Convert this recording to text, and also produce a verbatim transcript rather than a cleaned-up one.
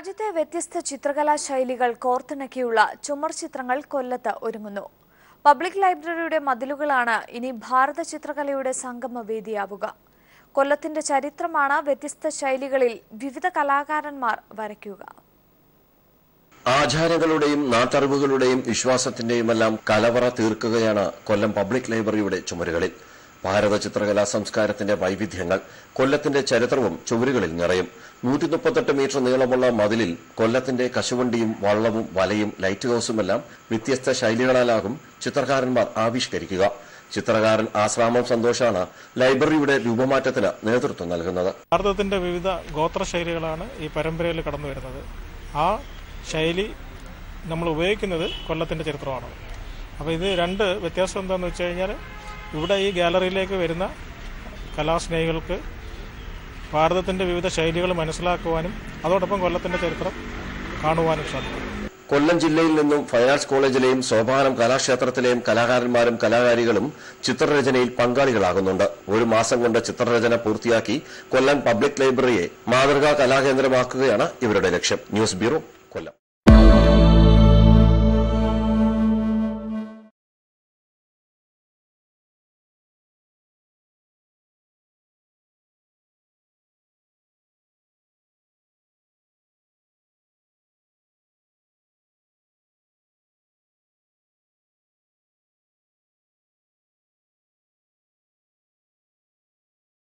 രാജ്യത്തെ വ്യത്യസ്ത ചിത്രകലാ ശൈലികൾ കോർത്തിണക്കിയുള്ള ചുമർ ചിത്രങ്ങൾ കൊല്ലത്ത് ഒരുങ്ങുന്നു. പബ്ലിക് ലൈബ്രറിയുടെ മതിലുകളാണ് ഇനി ഭാരത ചിത്രകലയുടെ സംഗമവേദിയാവുക. കൊല്ലത്തിന്റെ ചരിത്രമാണ് വ്യത്യസ്ത ശൈലികളിൽ വിവിധ കലാകാരന്മാർ വരയ്ക്കുക. ആചാരങ്ങളുടെയും നാട്ടറിവുകളുടെയും വിശ്വാസത്തിന്റെയുമെല്ലാം കലവറ തീർക്കുകയാണ് കൊല്ലം പബ്ലിക് ലൈബ്രറിയുടെ ചുമരുകളിൽ. ഭാരത ചിത്രകലാ സംസ്കാരത്തിന്റെ വൈവിധ്യങ്ങൾ കൊല്ലത്തിന്റെ ചരിത്രവും ചുവരുകളിൽ നിറയും. നൂറ്റി മുപ്പത്തെട്ട് മീറ്റർ നീളമുള്ള മതിലിൽ കൊല്ലത്തിന്റെ കശുവണ്ടിയും വള്ളവും വലയും ലൈറ്റ് ഹൌസുമെല്ലാം വ്യത്യസ്ത ശൈലികളാലാകും ചിത്രകാരന്മാർ ആവിഷ്കരിക്കുക. ചിത്രകാരൻ ആശ്രാമം സന്തോഷാണ് ലൈബ്രറിയുടെ രൂപമാറ്റത്തിന് നേതൃത്വം നൽകുന്നത്. ഭാരതത്തിന്റെ വിവിധ ഗോത്ര ശൈലികളാണ് ഈ പരമ്പരയിൽ കടന്നു വരുന്നത്. ആ ശൈലി നമ്മൾ ഉപയോഗിക്കുന്നത് കൊല്ലത്തിന്റെ ചരിത്രമാണ്. അപ്പോൾ ഇത് രണ്ട് വ്യത്യാസം എന്താണെന്ന് വെച്ച് കഴിഞ്ഞാൽ, ഇവിടെ ഈ ഗാലറിയിലേക്ക് വരുന്ന കലാസ്നേഹികൾക്ക് ഭാരതത്തിന്റെ വിവിധ ശൈലികൾ മനസ്സിലാക്കുവാനും അതോടൊപ്പം കൊല്ലത്തിന്റെ ചരിത്രം കാണുവാനും സാധിക്കും. കൊല്ലം ജില്ലയിൽ നിന്നും ഫൈനാർട്സ് കോളേജിലെയും സോപാനം കലാക്ഷേത്രത്തിലെയും കലാകാരന്മാരും കലാകാരികളും ചിത്രരചനയിൽ പങ്കാളികളാകുന്നുണ്ട്. ഒരു മാസം കൊണ്ട് ചിത്രരചന പൂർത്തിയാക്കി കൊല്ലം പബ്ലിക് ലൈബ്രറിയെ മാതൃകാ കലാകേന്ദ്രമാക്കുകയാണ് ഇവരുടെ ലക്ഷ്യം. News bureau